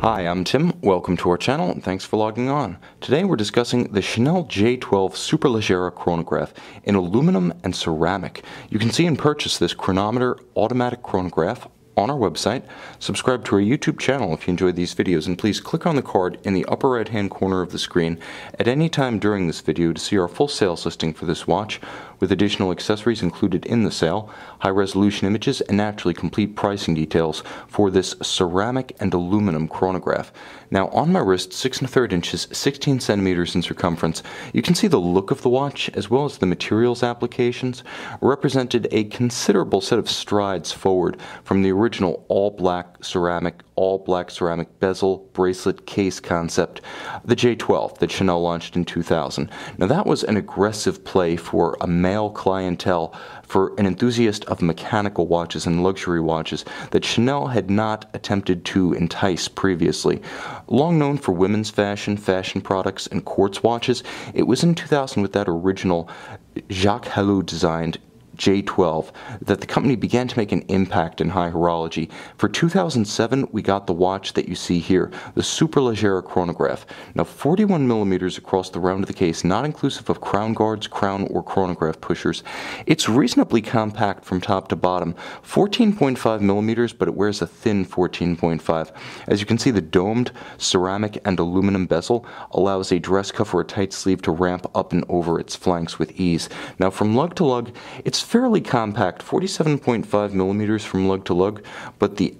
Hi, I'm Tim. Welcome to our channel and thanks for logging on. Today we're discussing the Chanel J12 Superleggera chronograph in aluminum and ceramic. You can see and purchase this chronometer automatic chronograph on our website. Subscribe to our YouTube channel if you enjoyed these videos, and please click on the card in the upper right hand corner of the screen at any time during this video to see our full sales listing for this watch, with additional accessories included in the sale, high resolution images, and naturally complete pricing details for this ceramic and aluminum chronograph. Now on my wrist, 6 1/3 inches, 16 centimeters in circumference, you can see the look of the watch as well as the materials applications represented a considerable set of strides forward from the original all black ceramic bezel, bracelet, case concept, the J12 that Chanel launched in 2000. Now that was an aggressive play for a male clientele, for an enthusiast of mechanical watches and luxury watches that Chanel had not attempted to entice previously. Long known for women's fashion, fashion products, and quartz watches, it was in 2000 with that original Jacques Hallou designed J12 that the company began to make an impact in high horology. For 2007, we got the watch that you see here, the Superleggera chronograph. Now 41 millimeters across the round of the case, not inclusive of crown guards, crown or chronograph pushers. It's reasonably compact from top to bottom, 14.5 millimeters, but it wears a thin 14.5. As you can see, the domed ceramic and aluminum bezel allows a dress cuff or a tight sleeve to ramp up and over its flanks with ease. Now from lug to lug, it's fairly compact, 47.5 millimeters from lug to lug, but the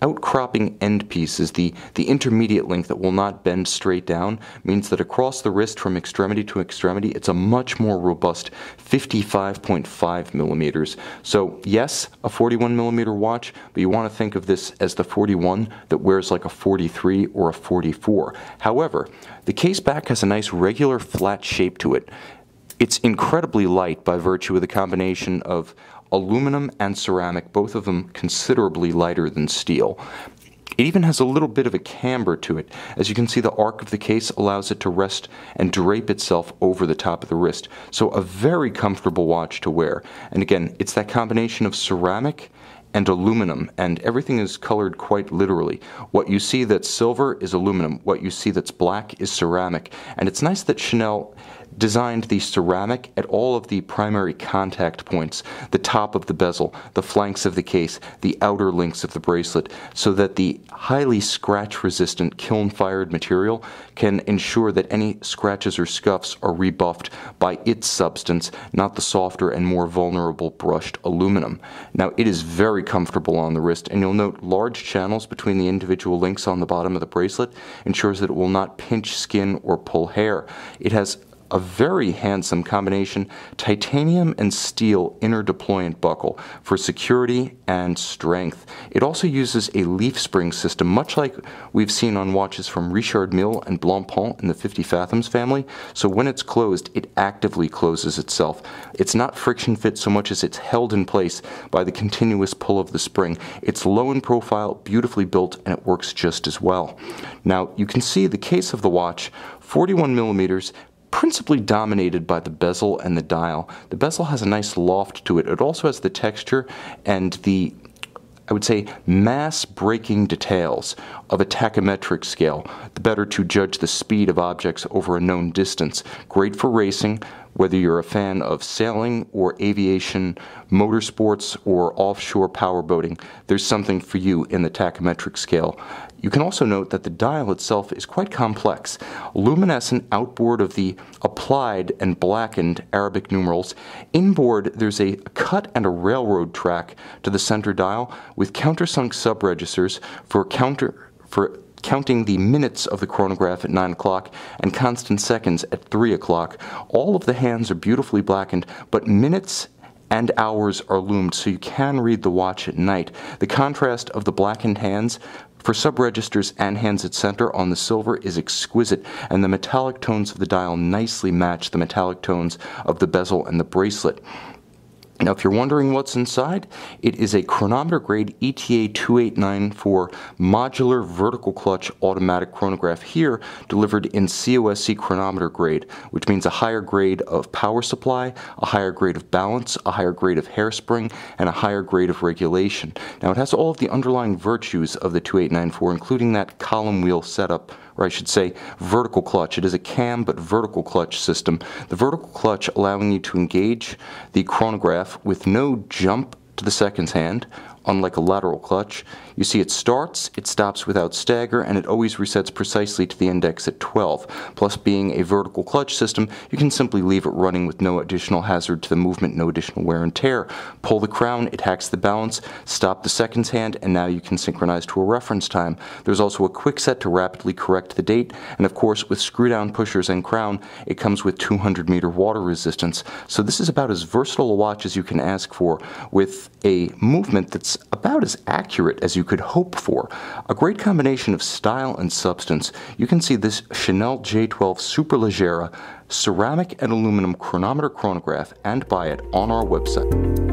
outcropping end piece is the intermediate length that will not bend straight down, means that across the wrist from extremity to extremity, it's a much more robust 55.5 millimeters. So yes, a 41 millimeter watch, but you want to think of this as the 41 that wears like a 43 or a 44. However, the case back has a nice regular flat shape to it. It's incredibly light by virtue of the combination of aluminum and ceramic, both of them considerably lighter than steel. It even has a little bit of a camber to it. As you can see, the arc of the case allows it to rest and drape itself over the top of the wrist. So a very comfortable watch to wear. And again, it's that combination of ceramic and aluminum, and everything is colored quite literally. What you see that's silver is aluminum, what you see that's black is ceramic, and it's nice that Chanel designed the ceramic at all of the primary contact points, the top of the bezel, the flanks of the case, the outer links of the bracelet, so that the highly scratch-resistant kiln-fired material can ensure that any scratches or scuffs are rebuffed by its substance, not the softer and more vulnerable brushed aluminum. Now it is very comfortable on the wrist, and you'll note large channels between the individual links on the bottom of the bracelet ensures that it will not pinch skin or pull hair. It has a very handsome combination, titanium and steel inner deployant buckle for security and strength. It also uses a leaf spring system, much like we've seen on watches from Richard Mille and Blancpain in the 50 Fathoms family. So when it's closed, it actively closes itself. It's not friction fit so much as it's held in place by the continuous pull of the spring. It's low in profile, beautifully built, and it works just as well. Now you can see the case of the watch, 41 millimeters, principally dominated by the bezel and the dial. The bezel has a nice loft to it. It also has the texture and the, I would say, mass-breaking details of a tachymetric scale, the better to judge the speed of objects over a known distance. Great for racing, whether you're a fan of sailing or aviation, motorsports, or offshore power boating, there's something for you in the tachymetric scale. You can also note that the dial itself is quite complex. Luminescent outboard of the applied and blackened Arabic numerals. Inboard, there's a cut and a railroad track to the center dial with countersunk subregisters for counting the minutes of the chronograph at 9 o'clock and constant seconds at 3 o'clock. All of the hands are beautifully blackened, but minutes and hours are loomed, so you can read the watch at night. The contrast of the blackened hands for subregisters and hands at center on the silver is exquisite, and the metallic tones of the dial nicely match the metallic tones of the bezel and the bracelet. Now, if you're wondering what's inside, it is a chronometer grade ETA 2894 modular vertical clutch automatic chronograph here delivered in COSC chronometer grade, which means a higher grade of power supply, a higher grade of balance, a higher grade of hairspring, and a higher grade of regulation. Now, it has all of the underlying virtues of the 2894, including that column wheel setup, or I should say vertical clutch. It is a cam but vertical clutch system. The vertical clutch allowing you to engage the chronograph with no jump to the seconds hand, unlike a lateral clutch. You see it starts, it stops without stagger, and it always resets precisely to the index at 12. Plus, being a vertical clutch system, you can simply leave it running with no additional hazard to the movement, no additional wear and tear. Pull the crown, it hacks the balance, stop the seconds hand, and now you can synchronize to a reference time. There's also a quick set to rapidly correct the date, and of course with screw down pushers and crown, it comes with 200-meter water resistance. So this is about as versatile a watch as you can ask for, with a movement that's about as accurate as you could hope for. A great combination of style and substance. You can see this Chanel J12 Superleggera ceramic and aluminum chronometer chronograph and buy it on our website.